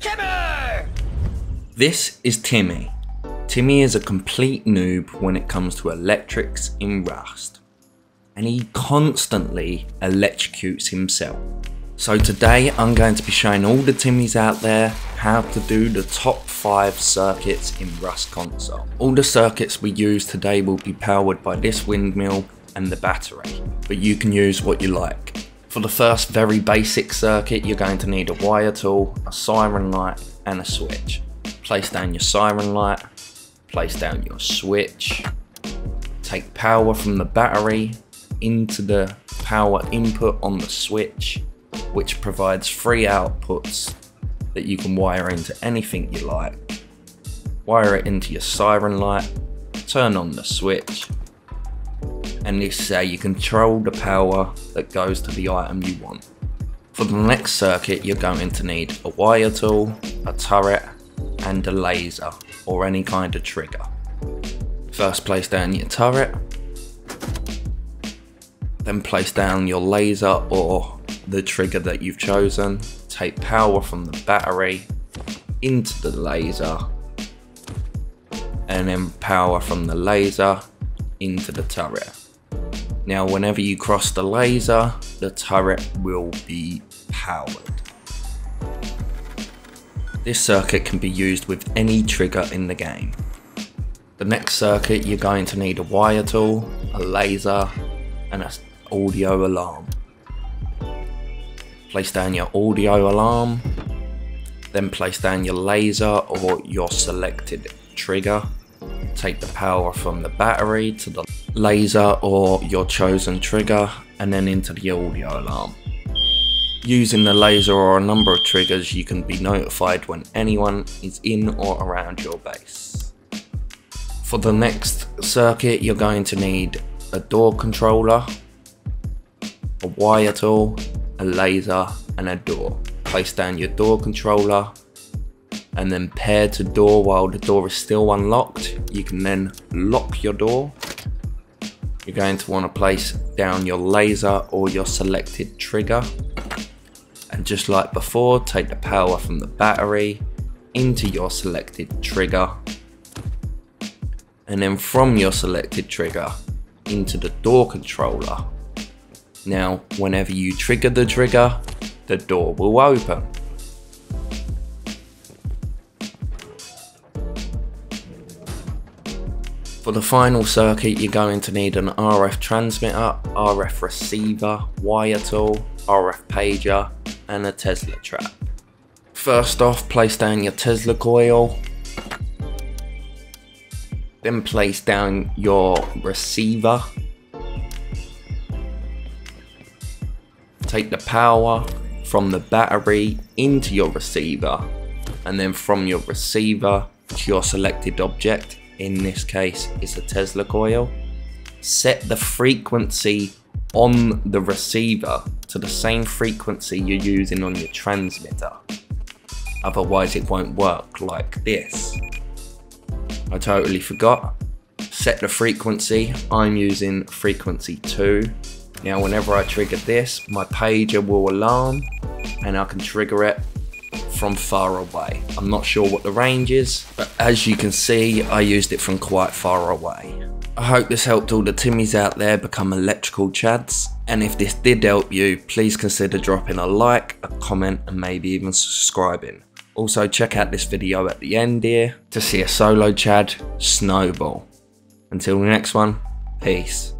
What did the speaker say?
Kimber! This is Timmy. Timmy is a complete noob when it comes to electrics in Rust, and he constantly electrocutes himself. So today I'm going to be showing all the Timmies out there how to do the top 5 circuits in Rust console. All the circuits we use today will be powered by this windmill and the battery, but you can use what you like. For the first very basic circuit, you're going to need a wire tool, a siren light and a switch. Place down your siren light, place down your switch, take power from the battery into the power input on the switch, which provides 3 outputs that you can wire into anything you like. Wire it into your siren light, turn on the switch, and this is how you control the power that goes to the item you want. For the next circuit, you're going to need a wire tool, a turret, and a laser, or any kind of trigger. First place down your turret, then place down your laser or the trigger that you've chosen, take power from the battery into the laser, and then power from the laser into the turret. Now whenever you cross the laser, the turret will be powered. This circuit can be used with any trigger in the game. The next circuit, you're going to need a wire tool, a laser, and an audio alarm. Place down your audio alarm, then place down your laser or your selected trigger. Take the power from the battery to the laser or your chosen trigger and then into the audio alarm. Using the laser or a number of triggers, you can be notified when anyone is in or around your base. For the next circuit, you're going to need a door controller, a wire tool, a laser and a door. Place down your door controller and then pair to door while the door is still unlocked. You can then lock your door. You're going to want to place down your laser or your selected trigger. And just like before, take the power from the battery into your selected trigger. And then from your selected trigger into the door controller. Now, whenever you trigger the trigger, the door will open. For the final circuit, you're going to need an RF transmitter, RF receiver, wire tool, RF pager, and a Tesla trap. First off, place down your Tesla coil. Then place down your receiver. Take the power from the battery into your receiver and then from your receiver to your selected object, in this case it's a Tesla coil. Set the frequency on the receiver to the same frequency you're using on your transmitter, otherwise it won't work like this. I totally forgot. Set the frequency, I'm using frequency 2. Now whenever I trigger this, my pager will alarm and I can trigger it from far away. I'm not sure what the range is, but as you can see, I used it from quite far away. I hope this helped all the Timmies out there become electrical chads, and if this did help you, please consider dropping a like, a comment and maybe even subscribing. Also check out this video at the end here to see a solo chad snowball. Until the next one, peace.